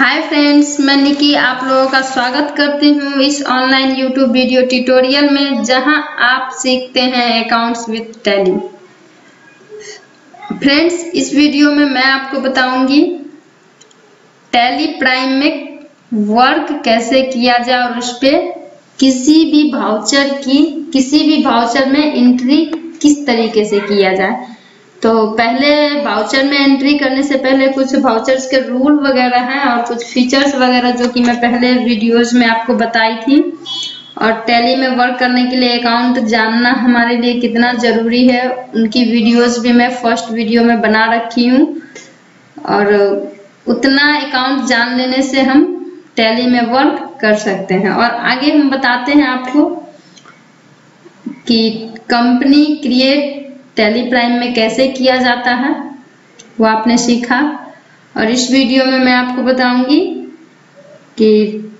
Hi friends, मैं निकी आप लोगों का स्वागत करती हूँ इस ऑनलाइन यूट्यूब वीडियो ट्यूटोरियल में, जहाँ आप सीखते हैं अकाउंट्स विद टैली। फ्रेंड्स, इस वीडियो में मैं आपको बताऊंगी टैली प्राइम में वर्क कैसे किया जाए और उस पर किसी भी भाउचर में एंट्री किस तरीके से किया जाए। तो पहले वाउचर में एंट्री करने से पहले कुछ वाउचर्स के रूल वगैरह हैं और कुछ फीचर्स वगैरह जो कि मैं पहले वीडियोस में आपको बताई थी। और टैली में वर्क करने के लिए अकाउंट जानना हमारे लिए कितना ज़रूरी है, उनकी वीडियोस भी मैं फर्स्ट वीडियो में बना रखी हूँ। और उतना अकाउंट जान लेने से हम टैली में वर्क कर सकते हैं। और आगे हम बताते हैं आपको कि कंपनी क्रिएट टैली प्राइम में कैसे किया जाता है, वो आपने सीखा। और इस वीडियो में मैं आपको बताऊंगी कि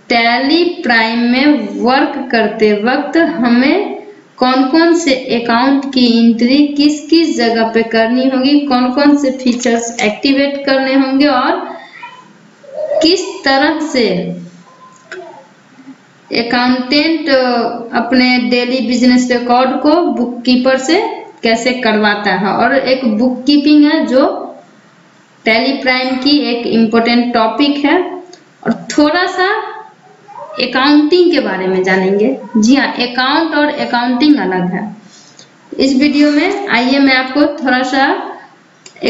टैली प्राइम में वर्क करते वक्त हमें कौन कौन से अकाउंट की एंट्री किस किस जगह पे करनी होगी, कौन कौन से फीचर्स एक्टिवेट करने होंगे और किस तरह से अकाउंटेंट अपने डेली बिजनेस रिकॉर्ड को बुककीपर से कैसे करवाता है। और एक बुक कीपिंग है जो टैली प्राइम की एक इम्पोर्टेंट टॉपिक है। और थोड़ा सा अकाउंटिंग के बारे में जानेंगे। जी हाँ, अकाउंट और अकाउंटिंग अलग है। इस वीडियो में आइए मैं आपको थोड़ा सा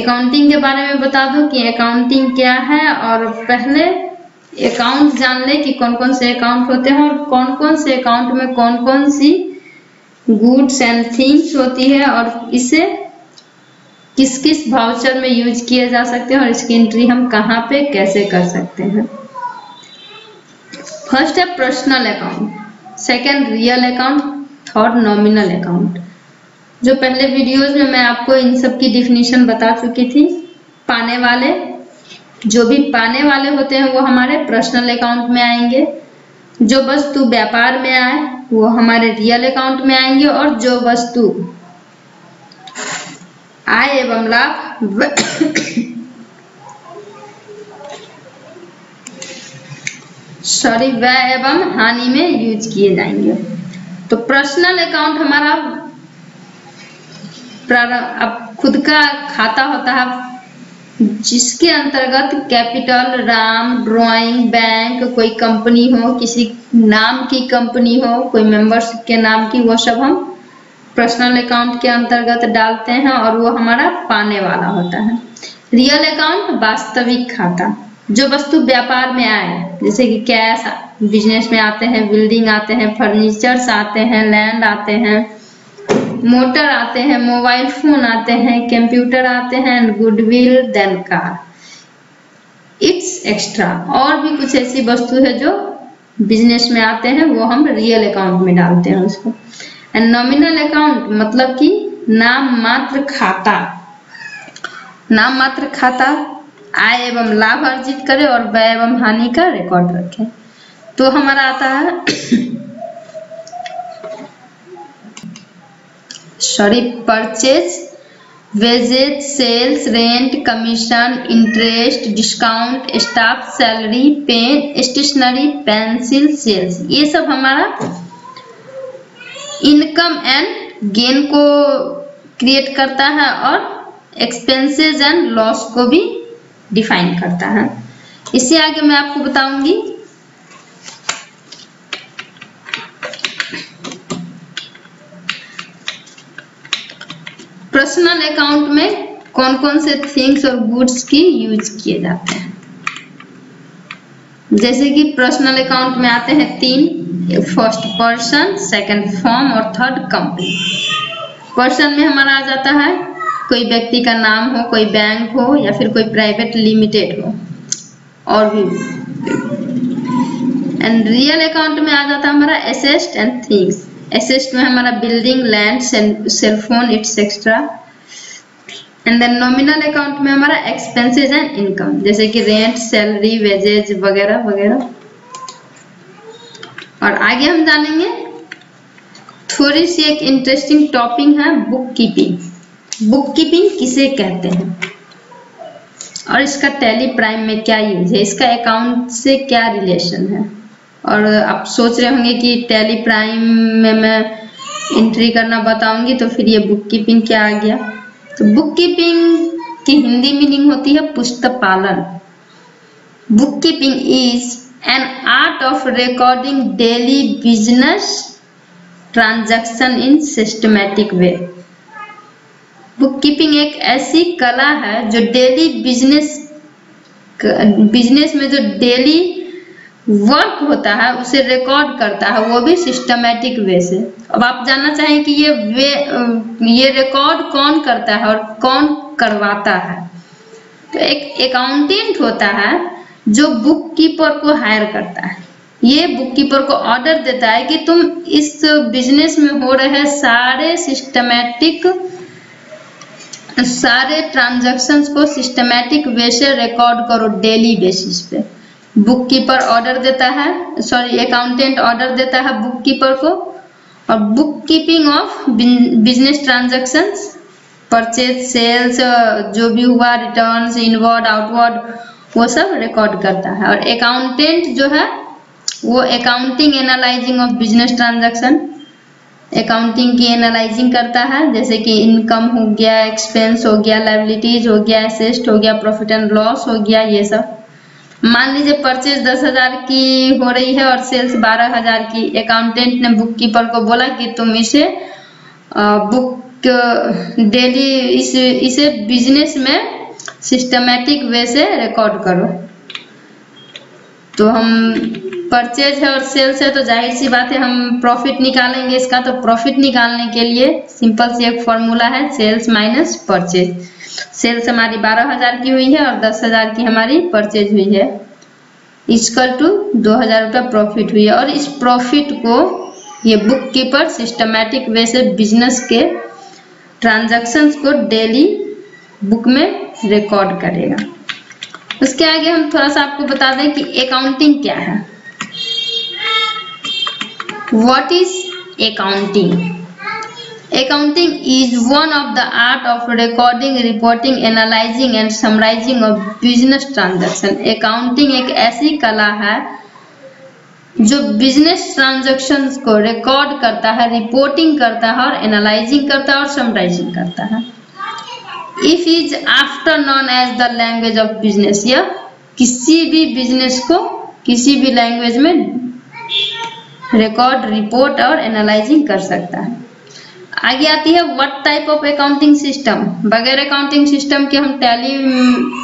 अकाउंटिंग के बारे में बता दूं कि अकाउंटिंग क्या है। और पहले अकाउंट जान ले कि कौन कौन से अकाउंट होते हैं और कौन कौन से अकाउंट में कौन कौन सी गुड्स एंड थिंग्स होती है और इसे किस किस वाउचर में यूज किया जा सकते हैं और इसकी एंट्री हम कहाँ पे कैसे कर सकते हैं। फर्स्ट है personal account, second real account, third nominal account. जो पहले वीडियोस में मैं आपको इन सब की डिफिनीशन बता चुकी थी। पाने वाले, जो भी पाने वाले होते हैं वो हमारे पर्सनल अकाउंट में आएंगे। जो वस्तु व्यापार में आए वो हमारे रियल अकाउंट में आएंगे। और जो वस्तु आय एवं लाभ व्यय एवं हानि में यूज किए जाएंगे। तो पर्सनल अकाउंट हमारा अब खुद का खाता होता है, जिसके अंतर्गत कैपिटल, राम, ड्राइंग, बैंक, कोई कंपनी हो, किसी नाम की कंपनी हो, कोई मेंबरशिप के नाम की, वो सब हम पर्सनल अकाउंट के अंतर्गत डालते हैं और वो हमारा पाने वाला होता है। रियल अकाउंट वास्तविक खाता, जो वस्तु व्यापार में आए, जैसे कि कैश बिजनेस में आते हैं, बिल्डिंग आते हैं, फर्नीचर्स आते हैं, लैंड आते हैं, मोटर आते हैं, मोबाइल फोन आते हैं, कंप्यूटर आते हैं, goodwill, then car, it's extra. और भी कुछ ऐसी वस्तु है जो बिजनेस में आते हैं, वो हम रियल अकाउंट में डालते हैं उसको। एंड नॉमिनल अकाउंट मतलब कि नाम मात्र खाता, नाम मात्र खाता, आय एवं लाभ अर्जित करे और व्यय एवं हानि का रिकॉर्ड रखे। तो हमारा आता है purchase, wages, sales, rent, commission, interest, discount, staff salary, pen, stationery, pencil sales, ये सब हमारा इनकम एंड गेन को क्रिएट करता है और एक्सपेंसेस एंड लॉस को भी डिफाइन करता है। इससे आगे मैं आपको बताऊंगी पर्सनल अकाउंट में कौन कौन से थिंग्स और गुड्स की यूज किए जाते हैं। जैसे कि पर्सनल अकाउंट में आते हैं तीन, फर्स्ट पर्सन, सेकंड फॉर्म और थर्ड कंपनी। पर्सन में हमारा आ जाता है कोई व्यक्ति का नाम हो, कोई बैंक हो या फिर कोई प्राइवेट लिमिटेड हो और भी। एंड रियल अकाउंट में आ जाता है हमारा एसेट एंड थिंग्स। एसेट में हमारा building, land, cellphone, it's extra. And then nominal account में हमारा एक्सपेंसेस एंड इनकम, जैसे कि रेंट, सैलरी, वेजेज वगैरह वगैरह। और आगे हम जानेंगे थोड़ी सी एक इंटरेस्टिंग टॉपिक है बुक कीपिंग। बुक कीपिंग किसे कहते हैं? और इसका टैली प्राइम में क्या यूज है, इसका अकाउंट से क्या रिलेशन है। और आप सोच रहे होंगे कि टैली प्राइम में मैं एंट्री करना बताऊंगी तो फिर ये बुक कीपिंग क्या आ गया। तो बुक कीपिंग की हिंदी मीनिंग होती है पुस्तक पालन। Book keeping is an art of recording daily business transaction in systematic way. Book keeping एक ऐसी कला है जो डेली बिजनेस में जो डेली वर्क होता है उसे रिकॉर्ड करता है, वो भी सिस्टमैटिक वे से। अब आप जानना चाहें कि ये रिकॉर्ड कौन करता है और कौन करवाता है। तो एक अकाउंटेंट होता है जो बुक कीपर को हायर करता है। ये बुक कीपर को ऑर्डर देता है कि तुम इस बिजनेस में हो रहे सारे ट्रांजैक्शंस को सिस्टमैटिक वे से रिकॉर्ड करो डेली बेसिस पे। बुक कीपर ऑर्डर देता है, सॉरी अकाउंटेंट ऑर्डर देता है बुक कीपर को। और book keeping of business transactions, purchase, sales, जो भी हुआ, रिटर्न्स, इनवर्ड आउटवर्ड, वो सब रिकॉर्ड करता है। और अकाउंटेंट जो है वो accounting analysing of business transaction, accounting की एनालाइजिंग करता है, जैसे कि इनकम हो गया, एक्सपेंस हो गया, लायबिलिटीज हो गया, एसेट हो गया, प्रॉफिट एंड लॉस हो गया, ये सब। मान लीजिए परचेज 10,000 की हो रही है और सेल्स 12,000 की। अकाउंटेंट ने बुक कीपर को बोला कि तुम इसे इसे बिजनेस में सिस्टमैटिक वे से रिकॉर्ड करो। तो हम परचेज है और सेल्स है तो जाहिर सी बात है हम प्रॉफिट निकालेंगे इसका। तो प्रॉफिट निकालने के लिए सिंपल सी एक फॉर्मूला है, सेल्स माइनस परचेज। सेल्स हमारी 12,000 की हुई है और 10,000 की हमारी परचेज हुई है, इक्वल टू 2,000 रुपया प्रॉफिट हुई है। और इस प्रॉफिट को ये बुक कीपर सिस्टमैटिक वे से बिजनेस के ट्रांजैक्शंस को डेली बुक में रिकॉर्ड करेगा। उसके आगे हम थोड़ा सा आपको बता दें कि अकाउंटिंग क्या है। What is accounting? Accounting is one of the art of recording, reporting, analyzing and summarizing of business transaction। Accounting एक ऐसी कला है जो business transactions को record करता है, reporting करता है और analyzing करता है और summarizing करता है। It is after known as the language of business। या किसी भी business को किसी भी language में रिकॉर्ड, रिपोर्ट और एनालाइजिंग कर सकता है। आगे आती है what type of accounting system. बगैर अकाउंटिंग सिस्टम के हम टैली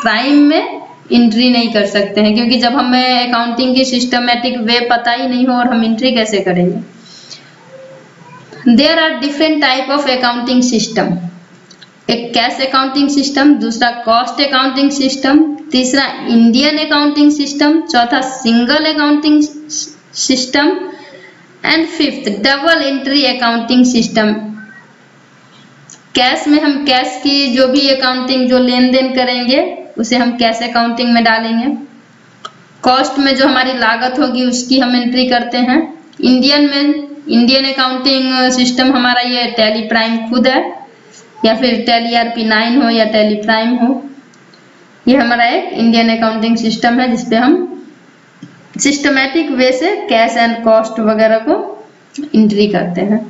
प्राइम में एंट्री नहीं कर सकते हैं, क्योंकि जब हमें अकाउंटिंग की सिस्टमैटिक वे पता ही नहीं हो और हम एंट्री कैसे करेंगे। There are different type of accounting system. एक कैश अकाउंटिंग सिस्टम, दूसरा कॉस्ट अकाउंटिंग सिस्टम, तीसरा इंडियन अकाउंटिंग सिस्टम, चौथा single accounting system and fifth double entry accounting system. Cash में हम कैश की जो भी अकाउंटिंग, जो लेन देन करेंगे उसे हम कैश अकाउंटिंग में डालेंगे। कॉस्ट में जो हमारी लागत होगी उसकी हम एंट्री करते हैं। इंडियन अकाउंटिंग सिस्टम हमारा ये टैली प्राइम खुद है, या फिर टैली ERP 9 हो या टैली प्राइम हो, ये हमारा एक इंडियन अकाउंटिंग सिस्टम है जिसपे हम सिस्टमैटिक वे से कैश एंड कॉस्ट वगैरह को एंट्री करते हैं।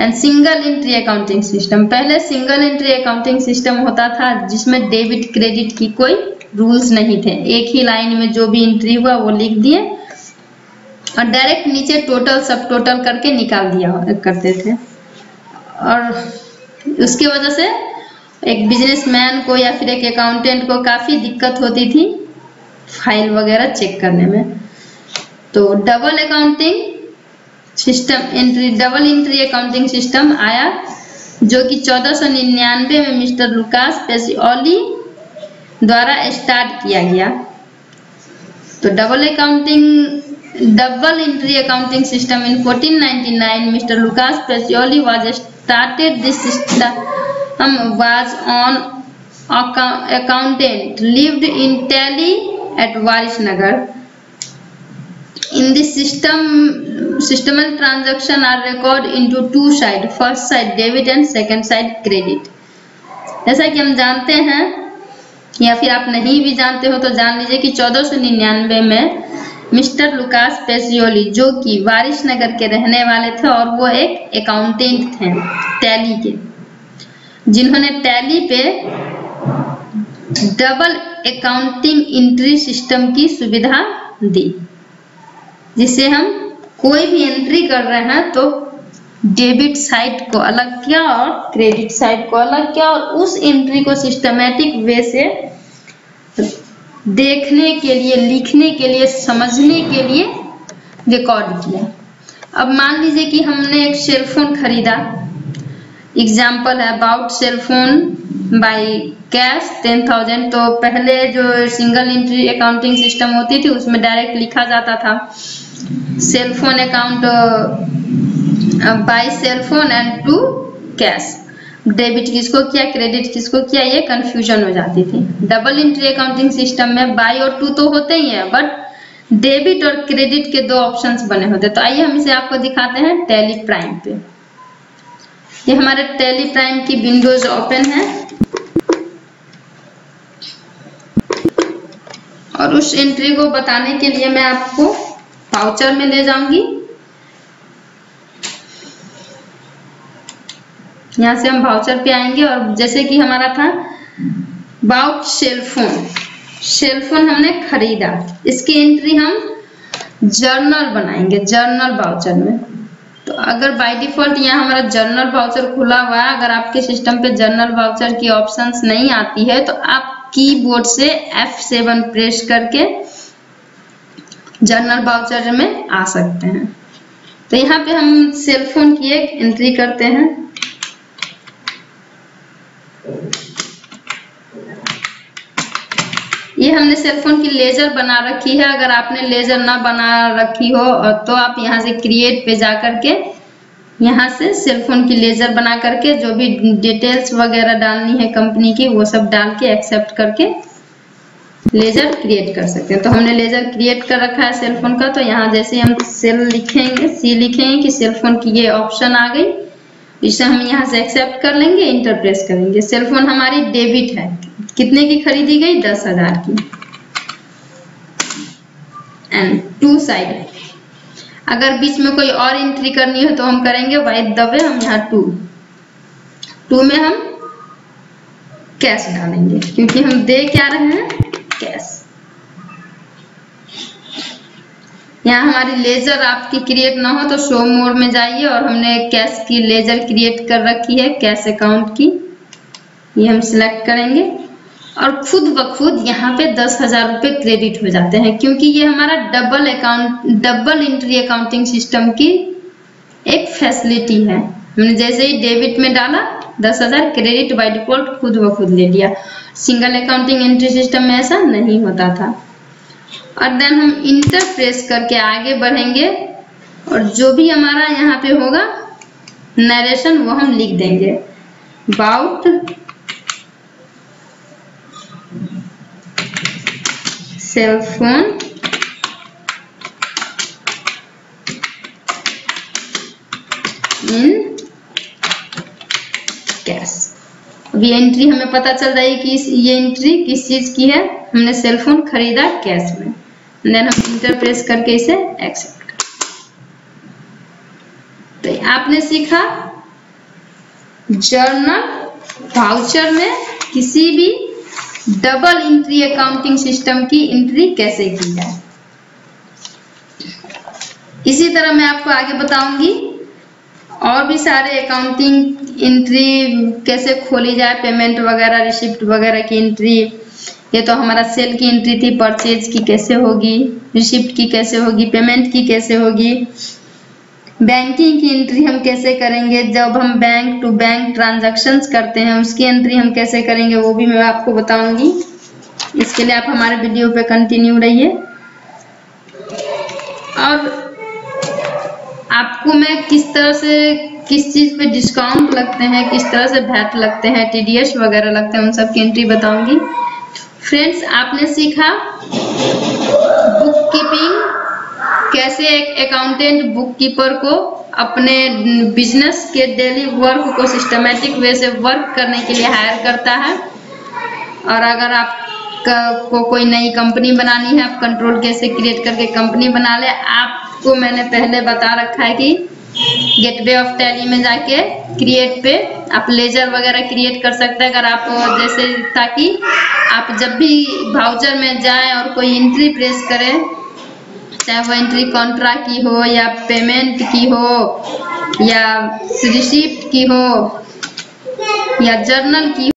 And single entry accounting system, पहले सिंगल एंट्री अकाउंटिंग सिस्टम होता था जिसमें डेबिट क्रेडिट की कोई रूल्स नहीं थे, एक ही लाइन में जो भी एंट्री हुआ वो लिख दिए और डायरेक्ट नीचे टोटल सब टोटल करके निकाल दिया करते थे। और उसकी वजह से एक बिजनेसमैन को या फिर एक अकाउंटेंट को काफ़ी दिक्कत होती थी फाइल वगैरह चेक करने में। तो double accounting system double entry accounting system आया, जो कि 1499 में मिस्टर लुकास पेसियोली द्वारा स्टार्ट किया गया। तो double entry accounting system in 1499 mister Lucas Pacioli was started. This system was on accountant lived in tally at Warisnagar. In this systemal transaction are recorded into two side, first side debit and second side credit। जैसा कि हम जानते हैं या फिर आप नहीं भी जानते हो तो जान लीजिए कि 1499 में मिस्टर लुकास पेसियोली, जो कि वारिश नगर के रहने वाले थे और वो एक अकाउंटेंट थे टैली के, जिन्होंने टैली पे डबल अकाउंटिंग एंट्री सिस्टम की सुविधा दी, जिससे हम कोई भी एंट्री कर रहे हैं तो डेबिट साइड को अलग किया और क्रेडिट साइड को अलग किया और उस एंट्री को सिस्टमैटिक वे से देखने के लिए, लिखने के लिए, समझने के लिए रिकॉर्ड किया। अब मान लीजिए कि हमने एक सेलफोन खरीदा, एग्जाम्पल है अबाउट सेलफोन बाई कैश 10,000। तो पहले जो सिंगल एंट्री अकाउंटिंग सिस्टम होती थी उसमें डायरेक्ट लिखा जाता था cellphone account by cellphone and to cash, debit किसको किया क्रेडिट किसको किया ये कंफ्यूजन हो जाती थी। डबल एंट्री अकाउंटिंग सिस्टम में बाई और टू तो होते ही हैं, बट डेबिट और क्रेडिट के दो ऑप्शंस बने होते हैं। तो आइए हम इसे आपको दिखाते हैं टैली प्राइम पे। ये हमारे टैली प्राइम की विंडोज ओपन है और उस एंट्री को बताने के लिए मैं आपको वाउचर में ले जाऊंगी। यहाँ से हम वाउचर पे आएंगे और जैसे कि हमारा था बाउट सेलफोन, सेलफोन हमने खरीदा, इसकी एंट्री हम जर्नल बनाएंगे जर्नल वाउचर में। तो अगर बाय डिफॉल्ट यहाँ हमारा जर्नल वाउचर खुला हुआ है, अगर आपके सिस्टम पे जर्नल वाउचर की ऑप्शंस नहीं आती है तो आप कीबोर्ड से F7 प्रेस करके जर्नल वाउचर में आ सकते हैं। तो यहाँ पे हम सेलफोन की एक एंट्री करते हैं, ये हमने सेलफोन की लेजर बना रखी है। अगर आपने लेजर ना बना रखी हो तो आप यहाँ से क्रिएट पे जा करके यहाँ से सेलफोन की लेजर बना करके जो भी डिटेल्स वगैरह डालनी है कंपनी की वो सब डाल के एक्सेप्ट करके लेजर क्रिएट कर सकते हैं। तो हमने लेजर क्रिएट कर रखा है सेलफोन का। तो यहाँ जैसे हम सेल लिखेंगे, सी लिखेंगे कि सेलफोन की ये ऑप्शन आ गई, इसे हम यहाँ से एक्सेप्ट कर लेंगे, इंटर प्रेस करेंगे। सेलफोन हमारी डेबिट है, कितने की खरीदी गई 10,000 की, एंड टू साइड। अगर बीच में कोई और एंट्री करनी हो तो हम करेंगे बाय द वे, हम यहाँ टू में हम कैश डालेंगे क्योंकि हम दे क्या रहे हैं कैश। यहाँ हमारी लेजर आपकी क्रिएट ना हो तो शो मोड में जाइए और हमने कैश की लेजर क्रिएट कर रखी है, कैश अकाउंट की, ये हम सिलेक्ट करेंगे और खुद ब खुद यहाँ पे 10,000 रुपये क्रेडिट हो जाते हैं क्योंकि ये हमारा डबल एंट्री अकाउंटिंग सिस्टम की एक फैसिलिटी है। हमने जैसे ही डेबिट में डाला 10,000, क्रेडिट बाय डिफॉल्ट खुद ब खुद ले लिया। सिंगल अकाउंटिंग एंट्री सिस्टम में ऐसा नहीं होता था। और देन हम इंटर प्रेस करके आगे बढ़ेंगे और जो भी हमारा यहाँ पे होगा नरेशन वो हम लिख देंगे अबाउट सेलफोन इन कैश। अब ये एंट्री हमें पता चल जाएगी कि ये एंट्री किस चीज की है, हमने सेलफोन खरीदा कैश में। देन हम इंटर प्रेस करके इसे एक्सेप्ट कर। तो आपने सीखा जर्नल वाउचर में किसी भी डबल एंट्री अकाउंटिंग सिस्टम की एंट्री कैसे की जाए। इसी तरह मैं आपको आगे बताऊंगी और भी सारे अकाउंटिंग एंट्री कैसे खोली जाए, पेमेंट वगैरह, रिसिप्ट वगैरह की एंट्री। ये तो हमारा सेल की एंट्री थी, परचेज की कैसे होगी, रिसिप्ट की कैसे होगी, पेमेंट की कैसे होगी। बैंकिंग की एंट्री हम कैसे करेंगे, जब हम बैंक टू बैंक ट्रांजैक्शंस करते हैं उसकी एंट्री हम कैसे करेंगे वो भी मैं आपको बताऊंगी। इसके लिए आप हमारे वीडियो पे कंटिन्यू रहिए। और आपको मैं किस तरह से किस चीज़ पे डिस्काउंट लगते हैं, किस तरह से वैट लगते हैं, TDS वगैरह लगते हैं, उन सब की एंट्री बताऊँगी। फ्रेंड्स, आपने सीखा बुक कीपिंग, कैसे एक अकाउंटेंट बुककीपर को अपने बिजनेस के डेली वर्क को सिस्टमैटिक वे से वर्क करने के लिए हायर करता है। और अगर आप आपको कोई नई कंपनी बनानी है, आप कंट्रोल कैसे क्रिएट करके कंपनी बना ले। आपको मैंने पहले बता रखा है कि गेटवे ऑफ टैली में जाके क्रिएट पे आप लेजर वगैरह क्रिएट कर सकते हैं, अगर आप जैसे, ताकि आप जब भी ब्राउजर में जाएं और कोई एंट्री प्रेस करें, चाहे वो एंट्री कॉन्ट्रैक्ट की हो या पेमेंट की हो या रिसिप्ट की हो या जर्नल की